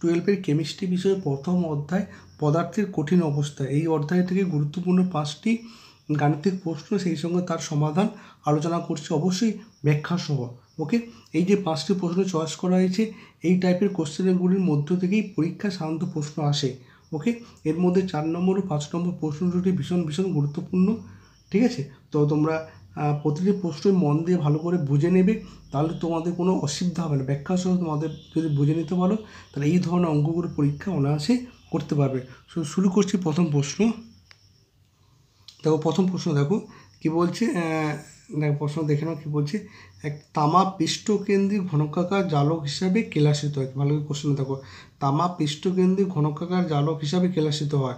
টুয়েলভের কেমিস্ট্রি বিষয়ে প্রথম অধ্যায় পদার্থের কঠিন অবস্থা, এই অধ্যায় থেকে গুরুত্বপূর্ণ 5টি গাণিতিক প্রশ্ন সেই সঙ্গে তার সমাধান আলোচনা করছি, অবশ্যই ব্যাখ্যাসহ। ওকে, এই যে 5টি প্রশ্ন চয়েস করা হয়েছে এই টাইপের কোশ্চেনগুলির মধ্য থেকেই পরীক্ষায় সাধারণত প্রশ্ন আসে। ওকে, এর মধ্যে 4 নম্বর ও 5 নম্বর প্রশ্ন দুটি ভীষণ ভীষণ গুরুত্বপূর্ণ। ঠিক আছে, তো তোমরা প্রতিটি প্রশ্নই মন দিয়ে ভালো করে বুঝে নেবে, তাহলে তোমাদের কোনো অসুবিধা হবে না। ব্যাখ্যাসহ তোমাদের যদি বুঝে নিতে পারো তাহলে এই ধরনের অঙ্কগুলো পরীক্ষা অনায়াসে করতে পারবে। সো শুরু করছি প্রথম প্রশ্ন। দেখো প্রথম প্রশ্ন, দেখো কি বলছে, দেখো প্রশ্ন দেখে নাও কী বলছে। এক তামা পৃষ্ঠকেন্দ্রিক ঘনকাকার জালক হিসাবে কেলাসিত হয়। ভালো করে কোশ্চেন দেখো, তামা পৃষ্ঠকেন্দ্রিক ঘনকাকার জালক হিসাবে কেলাসিত হয়।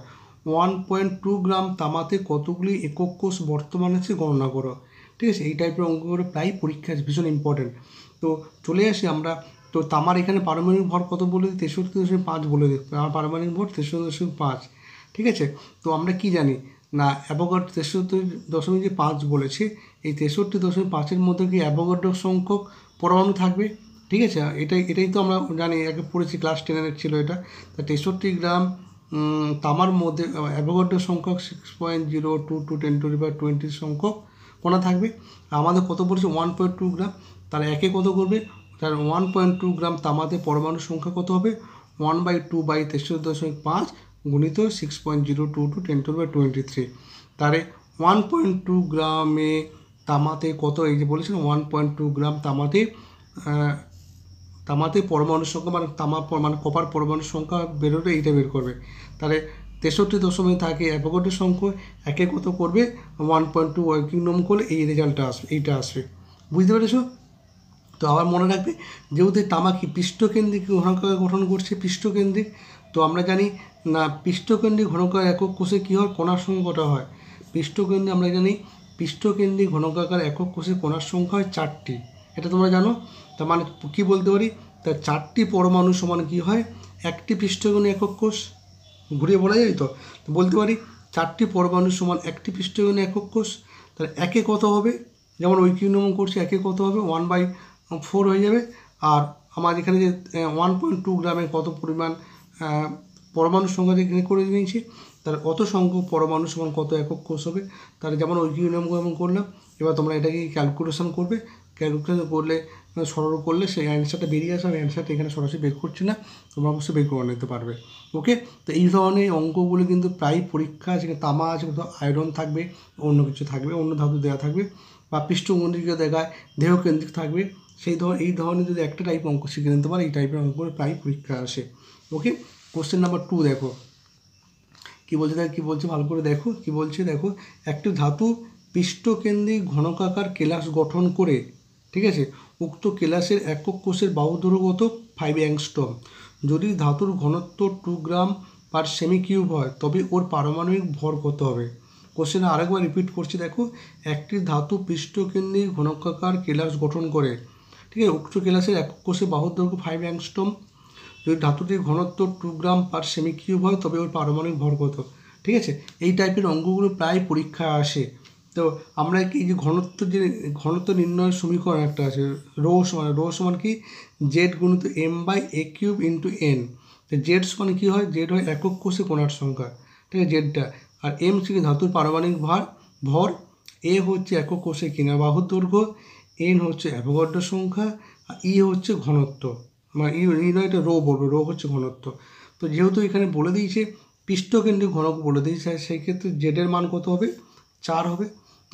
1.2 গ্রাম তামাতে কতগুলি একক কোষ বর্তমান আছে গণনা করো। ঠিক আছে, এই টাইপের অঙ্কগুলো প্রায় পরীক্ষা ভীষণ ইম্পর্টেন্ট। তো চলে আসি আমরা, তো তামার এখানে পারমাণবিক ভর কত বলে দিই, 63.5 বলে দিই। পারমাণবিক ভর 63.5। ঠিক আছে, তো আমরা কি জানি না অ্যাভোগাড্রো 63.5 বলেছে, এই 63.5-এর মধ্যে কি অ্যাভোগাড্রো সংখ্যক পরমাণু থাকবে। ঠিক আছে, এটাই তো আমরা জানি, আগে পড়েছি ক্লাস 10-এর ছিল এটা। তা 63 গ্রাম তামার মধ্যে অ্যাভোগাড্রো সংখ্যক 6.022×10⁻²⁵ সংখ্যক কণা থাকবে। আমাদের কত বলেছে, 1.2 গ্রাম, তাহলে একে কত করবে, তাহলে 1.2 গ্রাম তামাতে পরমাণু সংখ্যা কত হবে, 1/2/63.5 গুণিত 6.022×10⁻²⁵। তাহলে 1.2 গ্রামে তামাতে কত, এই যে বলেছিলাম 1.2 গ্রাম তামাতে পরমাণু সংখ্যা, মানে কপার পরমাণু সংখ্যা বেরোলে এইটা বের করবে। তাহলে 63 থাকে অ্যাভোগাড্রো সংখ্যা, একে কত করবে 1.2 কিউব করলে এই রেজাল্টটা আসবে, এইটা আসবে। বুঝতে পেরেছো তো? আবার মনে রাখবে যেহেতু তামা কি পৃষ্ঠকেন্দ্রিক ঘনকাকার গঠন করছে, পৃষ্ঠকেন্দ্রিক, তো আমরা জানি না পৃষ্ঠকেন্দ্রিক ঘনকাকার একক কোষে কী হয়, কণার সংখ্যা কটা হয়। পৃষ্ঠকেন্দ্রে আমরা জানি পৃষ্ঠকেন্দ্রিক ঘনকাকার একক কোষে কণার সংখ্যা হয় 4টি, এটা তোমরা জানো। তার মানে কী বলতে পারি, তা 4টি পরমাণু সমান কী হয়, 1টি পৃষ্ঠকেন্দ্রিক একক কোষ। ঘুরিয়ে বলা যায় তো, বলতে পারি 4টি পরমাণু সমান 1টি পৃষ্ঠকেন্দ্রিক একক কোষ। তাহলে একে কত হবে, যেমন ওই কিউনম করছে, একে কত হবে 1/4 হয়ে যাবে। আর আমার এখানে যে 1.2 গ্রামের কত পরিমাণ পরমাণু সংখ্যা এখানে করে নিয়েছি, তার কত সংখ্যক পরমাণু সমান কত একক কোষ হবে। তাহলে যেমন ওই কিউনম করলাম, এবার তোমরা এটাকে ক্যালকুলেশন করবে, ক্যালকুলেশন করলে সরল করলে সেই অ্যান্সারটা বেরিয়ে আসে। আমি অ্যান্সারটা এখানে সরাসরি বের করছি না, তোমরা অবশ্যই বের করে নিতে পারবে। ওকে, তো এই ধরনের অঙ্কগুলো কিন্তু প্রায় পরীক্ষা আছে। তামা আছে, আয়রন থাকবে, অন্য কিছু থাকবে, অন্য ধাতু দেওয়া থাকবে, বা পৃষ্ঠকেন্দ্রিক দেখায় দেহকেন্দ্রিক থাকবে, সেই ধরনের এই ধরনের যদি একটা টাইপ অঙ্ক শিখে নিতে পারে, এই টাইপের অঙ্কগুলো প্রায় পরীক্ষা আসে। ওকে, কোশ্চেন নাম্বার 2 দেখো কী বলছে, দেখো কী বলছে, ভালো করে দেখো কী বলছে। দেখো একটি ধাতু পৃষ্ঠকেন্দ্রিক ঘনকাকার কেলাস গঠন করে। ঠিক আছে, উক্ত কেলাসের একক কোষের বাহু দূরগত 5 অ্যাংস্ট্রম। যদি ধাতুর ঘনত্ব 2 গ্রাম/সেমি কিউব হয় তবে ওর পারমাণবিক ভর কত হবে। কোশ্চেনটা আরেকবার রিপিট করছি, দেখো একটি ধাতু পৃষ্ঠকেন্দ্রিক ঘনকাকার কেলাস গঠন করে। ঠিক আছে, উক্ত কেলাসের একক কোষের বাহু দৈর্ঘ্য 5 অ্যাংস্ট্রম। যদি ধাতুটির ঘনত্ব 2 গ্রাম/সেমি কিউব হয় তবে ওর পারমাণবিক ভর কত। ঠিক আছে, এই টাইপের অঙ্কগুলো প্রায় পরীক্ষায় আসে। তো আমরা কি যে ঘনত্ব নির্ণয়ের সমীকরণ একটা আছে, রো সমান কি z×m/a³ × n। তো জেড সমান কী হয়, জেড হয় একক কোষে কণার সংখ্যা। ঠিক আছে, জেডটা, আর এম হচ্ছে ধাতুর পারমাণবিক ভর, এ হচ্ছে একক কোষে কিনা বাহুর দৈর্ঘ্য, n হচ্ছে অ্যাভোগাড্রো সংখ্যা, আর ই হচ্ছে ঘনত্ব, মানে ই নির্ণয়টা রো বলবো, রো হচ্ছে ঘনত্ব। তো যেহেতু এখানে বলে দিয়েছে পৃষ্ঠকেন্দ্রিক ঘনক বলে দিয়েছে, সেই ক্ষেত্রে জেডের মান কত হবে, 4 হবে।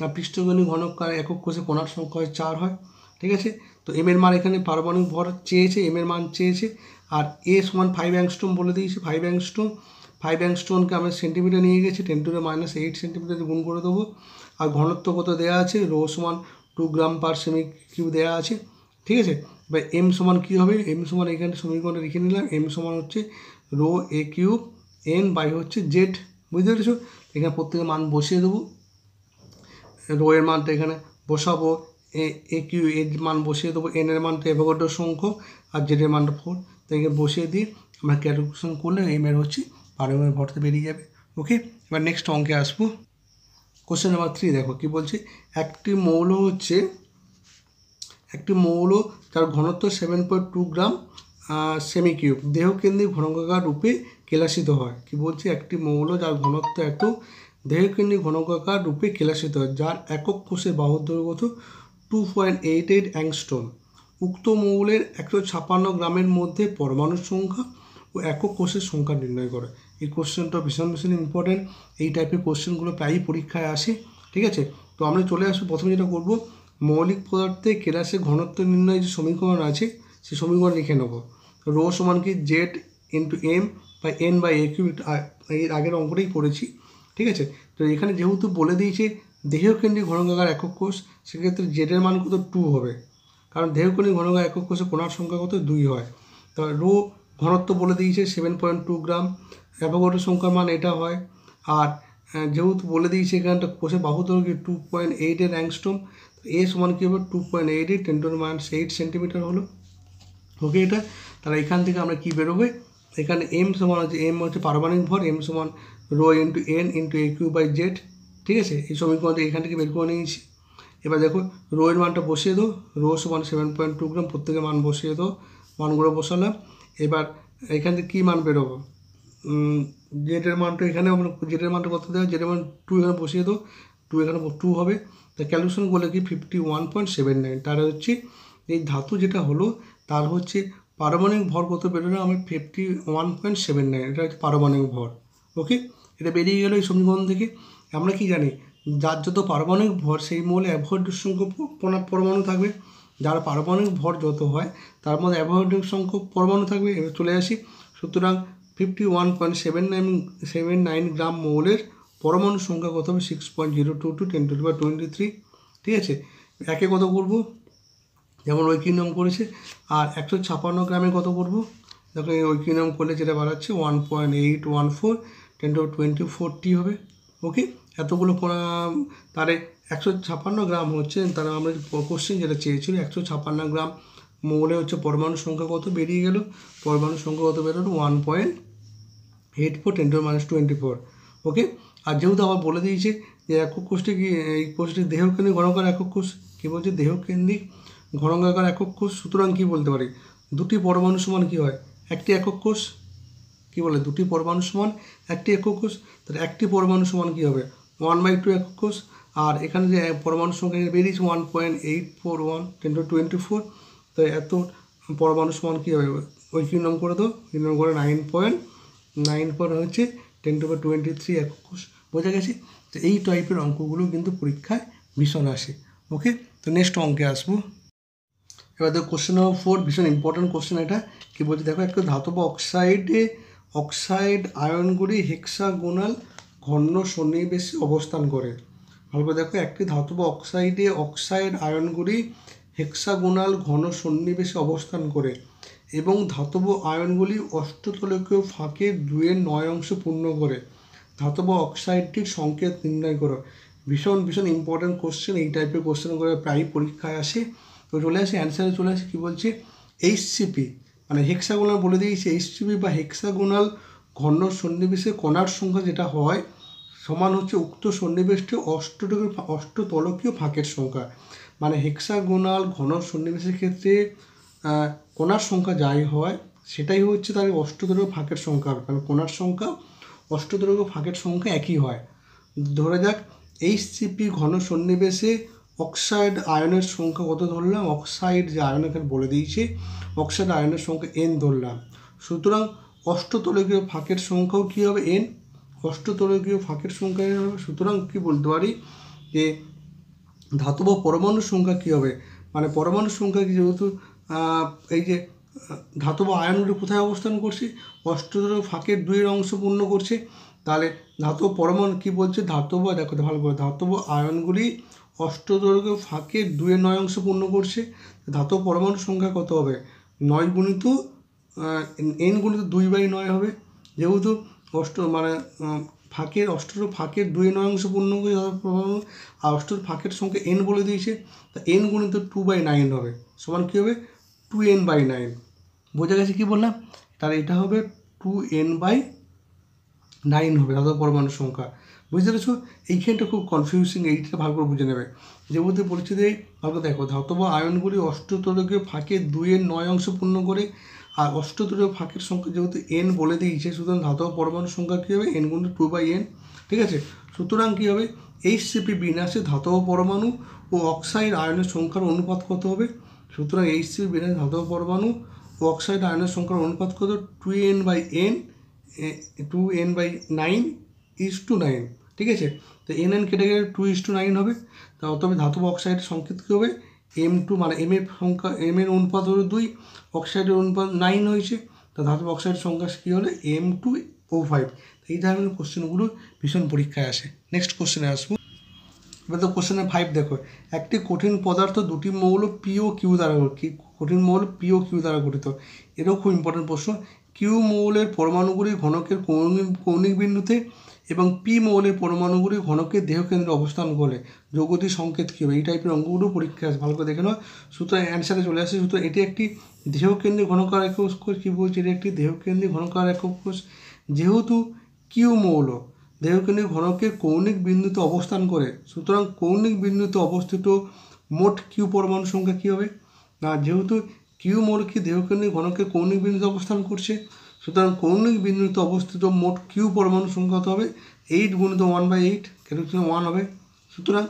আর পৃষ্ঠকেন্দ্রিক ঘনকাকার একক কোষে কণার সংখ্যা হয় 4 হয়। ঠিক আছে, তো এম এর মান এখানে পারমাণবিক ভর চেয়েছে, এম এর মান চেয়েছে, আর এ সমান 5 অ্যাংস্ট্রম বলে দিয়েছে। 5 অ্যাংস্ট্রমকে আমরা সেন্টিমিটার নিয়ে গেছি, 10⁻৮ সেন্টিমিটার গুণ করে দেবো। আর ঘনত্ব কত দেওয়া আছে, রো সমান 2 গ্রাম/সেমি কিউব দেওয়া আছে। ঠিক আছে, এবার এম সমান কী হবে, এম সমান এখানে সমীকরণে লিখে নিলাম, এম সমান হচ্ছে ρa³ n/ হচ্ছে জেড। বুঝতে পেরেছো? এখানে প্রত্যেকের মান বসিয়ে দেবো, রো এর মানটা এখানে বসাবো, a³ এর মান বসিয়ে দেবো, n এর মানটা অ্যাভোগাড্রো সংখ্যক, আর জেড এর মানটা 4। তো এখানে বসিয়ে দিয়ে আমরা ক্যালকুলেশন করলে এম এর হচ্ছে পারমাণবিক ভরতে বেরিয়ে যাবে। ওকে, এবার নেক্সট অঙ্কে আসবো। কোশ্চেন নাম্বার 3 দেখো কী বলছে, একটি মৌল যার ঘনত্ব 7.2 গ্রাম सेमी किूब देहकेंद्रिक घनकाकार रूपे केलासित है कि बोलते एक मौल जार घनत्व एत देहकेंद्रिक घनकाकार रूपे केलासित है जार एकक कोषे बाहुर दैर्घ्य 2.88 एंगस्ट्रम उक्त मौलेर 156 ग्रामेर मध्य परमाणु संख्या और एकक कोषे संख्या निर्णय करे। ये कोश्चनटा भीषण भीषण इम्पोर्टेंट ये टाइपर कोश्चनगुलो प्राय परीक्षा आसे। ठीक है तो हमें चले आसो प्रथम जेटा करब मौलिक पदार्थे केलासे घनत्व निर्णय जो समीकरण आछे से समीकरण लिखे नेब रो समान कि Z into M by N by A cube आगे अंकटाई पढ़े। ठीक है तो ये जेहेतु बोले दीजिए देहकेंद्रिक घनकाकार एकक कोष से क्षेत्र में जेडर मान कत 2 है कारण देहकेंद्रिक घनकाकार एकक कोषे कोणार संख्या कत 2 है तो रो घनत्व बोले दीजिए 7.2 ग्राम एवोगाड्रो संख्यार मान एटा है और जेहेतु बोले दीजिए कोषे बाहु दैर्घ्य 2.8 एंगस्ट्रम ए समान कि 2.88 × 10⁻⁸ सेंटीमीटर हलो। ओके ये ता एखान कि बेरोबे एखे एम समान एम हो पारमाणविक भर एम समान रो into N into A cube by Z. ठीक है ये समीकरण एखान बेर कर नहीं देखो रोर मान बसिए दो रो समान 7.2 ग्राम प्रत्येक मान बसिए दो मानगुलो बसाल एबान कि मान बेरोब जेडर मान तो ये जेडर मान कत दे जेडर मान 2 एखे बसिए दो 2 एखे 2 है तो कैलकुलेशन बोले कि 51.79 तार हे धातु जेटा हलो तार हे पारमाणविक भर कत बेरोना 51.79 ये पारमाणविक भर। ओके ये बेरिए गलो समीकरण थेके आमरा कि जानी जार जो पारमाणविक भर से मौले अवोगाड्रो संख्या परमाणु थाकबे जार पारमाणविक भर जो है तार मध्य अवोगाड्रो संख्या परमाणु थाकबे। चले आसि सूतरां 51.79 ग्राम मौलेर परमाणु संख्या कत हो 6.022 × 10⁻²³ ठीक है एके कत करब जेमन वैकिनियम करेछे और 156 ग्रामे कत करब देखो वैकिनियम कर ले बाड़ाच्छे 1.814 × 10⁻²⁴ टी है। ओके एतगुलो तारे 156 ग्राम होच्छे तारा आमरा कोश्चेन जेटा चेयेछिलो 156 ग्राम मौले होच्छे परमाणु संख्या कत बेरिये गेलो परमाणु संख्या कत बेरोलो 1.814 × 10⁻²⁴। ओके और जेहेतु आबार बोले दिए एकक कोषटी कोषटी देहकेंद्रिक घनकाकार एकक कोष कि बोलते देहकेंद्रिक घनकाकार एकक कोष सूतरां कि बोलते पारी दुटी परमाणु समान कि हय एकटी एकक कोष कि बोले दुटी परमाणु समान एकटी एकक कोष ताहले एकटी परमाणु समान कि हबे 1/2 एकक कोष और एखाने जे परमाणु संख्या बेरिएछे 1.841 × 10⁻²⁴ तो एत परमाणु समान कि हबे ओई कि नाम करे दो इन नाम करे 9.9 होच्छे 10⁻²⁵ एकक कोष बोझा गया तो यही टाइपर अंकगुलो क्योंकि परीक्षा भीषण आसे। ओके तो नेक्स्ट अंके आसब एबार देखो क्वेश्चन नम्बर 4 भीषण इम्पोर्टेंट क्वेश्चन एटा कि बोलते देखो एक धातव अक्साइडे अक्साइड आयनगुली हेक्सागोनल घन सन्निवेशे अवस्थान करे भालो देखो एक धातव अक्साइडे अक्साइड आयनगुली हेक्सागोनल घन सन्निवेशे अवस्थान करे एवं धातव आयनगुली अष्टतलकीय फाँके 2-9 अंश पूर्ण करे धातव अक्साइडटिर संकेत निर्णय करो भीषण भीषण इम्पोर्टेंट कोश्चन ये टाइपर कोश्चनगुलो प्राय परीक्षा आसे। तो चले आसि अन्सारे चले आसि कि बोलछे HCP माने हेक्सागोनल बोले दिए HCP बा हेक्सागोनल घन सन्निवेशे कणार संख्या जेटा हय समान होच्छे उक्त सन्निवेशटी अष्टतलकीय फाँकेर संख्या माने हेक्सागोनल घन सन्निवेशेर क्षेत्रे कोणार संख्या जाई हय सेटाई होच्छे तार अष्टतलकीय फाँकेर संख्या कारण कोणार संख्या अष्टतलकीय फाँकेर संख्या एक ही हय धरे जाक HCP घन सन्निवेशे अक्साइड आयनेर संख्या कत धरलाम अक्साइड जो आयन एखाने बोले दिएछे अक्साइड आयनेर संख्या एन धरलाम सूतरां अष्टतलकीय फाँकेर संख्याओ कि हबे एन अष्टतलकीय फाँकेर संख्या एन हबे सूतरां कि बोलते पारी जे धातव परमाणु संख्या कि हबे माने परमाणु संख्या जेहेतु এই যে ধাতব আয়নগুলি কোথায় অবস্থান করছে অষ্টতলকীয় ফাঁকের 2 অংশ পূর্ণ করছে তাহলে ধাতব পরমাণু কি বলছে ধাতব দেখো ভালো করে ধাতব আয়নগুলি অষ্টতলকীয় ফাঁকের 2-9 অংশ পূর্ণ করছে ধাতব পরমাণু সংখ্যা কত হবে 9 × n × 2/9 হবে যেহেতু অষ্ট মানে ফাঁকের অষ্টতল ফাঁকের 2-9 অংশ পূর্ণ করে ধাতব পরমাণু আর অষ্টতল ফাঁকের সংখ্যা n বলে দিয়েছে তো n × 2/9 হবে समान कि होबे 2n/9 बोझा गेছে कि বললাম তাহলে এটা হবে 2n/9 হবে ধাতব পরমাণু সংখ্যা বুঝতে পেরেছো এইখানটা খুব কনফিউজিং এইটা ভালো করে বুঝে নেবে যেমনতে পরিচিতি ভালো দেখো ধাতব আয়নগুলি অষ্টতলকীয় ফাঁকে 2-9 অংশ পূর্ণ করে আর অষ্টদলীয় ফাঁকের সংখ্যা যেহেতু এন বলে দিয়েছে, সুতরাং ধাতব পরমাণুর সংখ্যা কী হবে এন গুণ 2/n। ঠিক আছে, সুতরাং কী হবে HCP বিন্যাসে ধাতব পরমাণু ও অক্সাইড আয়নের সংখ্যার অনুপাত কত হবে? সুতরাং HCP বিন্যাসে ধাতব পরমাণু ও অক্সাইড আয়নের সংখ্যার অনুপাত কত? 2n/9:9। ঠিক আছে, তো NN কেটে গেলে 2:9 হবে। তা তবে ধাতব অক্সাইডের সংকেত কী হবে? M2, মানে এম এর সংখ্যা, এম এর অনুপাত হলো 2, অক্সাইডের অনুপাত 9 হয়েছে, তা ধাতব অক্সাইডের সংখ্যা কী হলো? M2O5। এই ধরনের কোশ্চেনগুলো ভীষণ পরীক্ষায় আসে। নেক্সট কোশ্চেনে আসবো, এবার তো কোশ্চেনে 5 দেখো, একটি কঠিন পদার্থ দুটি মৌল PO Q দ্বারা গঠিত, কঠিন মৌল PO Q দ্বারা গঠিত। এটাও খুব ইম্পর্টেন্ট প্রশ্ন। কিউ মৌলের পরমাণুগুলি ঘনকের কৌণিক বিন্দুতে এবং পি মৌলের পরমাণুগুলি ঘনকের দেহকেন্দ্রে অবস্থান করে, যৌগটি সংকেত কী হবে? এই টাইপের অঙ্কগুলো পরীক্ষা আসে, ভালো করে দেখে নাও। সুতরাং অ্যান্সারে চলে আসে, সুতরাং এটি একটি দেহকেন্দ্রে ঘনকার একক কোষ। কী বলছে? এটি একটি দেহকেন্দ্রে ঘনকার একক কোষ। যেহেতু কিউ মৌল দেহকেন্দ্রে ঘনকের কৌণিক বিন্দুতে অবস্থান করে, সুতরাং কৌণিক বিন্দুতে অবস্থিত মোট কিউ পরমাণু সংখ্যা কী হবে? না, যেহেতু কিউ মৌল কি দেহকেন্দ্রে ঘনকের কৌণিক বিন্দুতে অবস্থান করছে, সুতরাং কৌণিক বিন্দুতে অবস্থিত মোট কিউ পরমাণু সংখ্যা কত হবে? 8 × 1/8, ক্যালকুলেশন 1 হবে। সুতরাং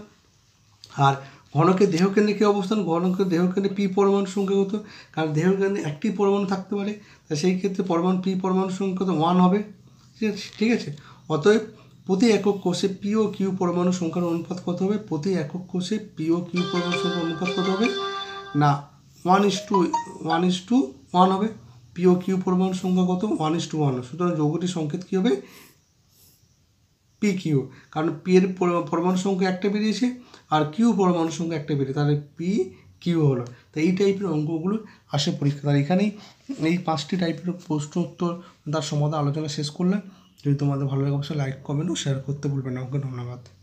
আর ঘনকের দেহকেন্দ্রে কী অবস্থান? ঘনকের দেহকেন্দ্রে পি পরমাণু সংখ্যা কত? কারণ দেহকেন্দ্রে একটি পরমাণু থাকতে পারে, তা সেই ক্ষেত্রে পরমাণু পি পরমাণু সংখ্যা তো 1 হবে। ঠিক আছে, অতএব প্রতি একক কোষে PO Q পরমাণু সংখ্যার অনুপাত কত হবে? প্রতি একক কোষে PO Q পরমাণু সংখ্যার অনুপাত কত হবে? না, 1:1 হবে। PO Q পরমাণু সংখ্যা কত? 1:1। সুতরাং যৌগটির সংকেত কী হবে? PQ, কারণ P এর পরমাণু সংখ্যা একটা বেরিয়েছে আর Q পরমাণু সংখ্যা একটা বেরিয়ে, তাহলে PQ হলো। তো এই টাইপের অঙ্কগুলো আসে পরীক্ষা। তার এখানেই এই 5টি টাইপের প্রশ্ন উত্তর তার সমাধান আলোচনা শেষ করলাম। যদি তোমাদের ভালো লাগে অবশ্যই লাইক, কমেন্ট ও শেয়ার করতে ভুলবেন না। ধন্যবাদ।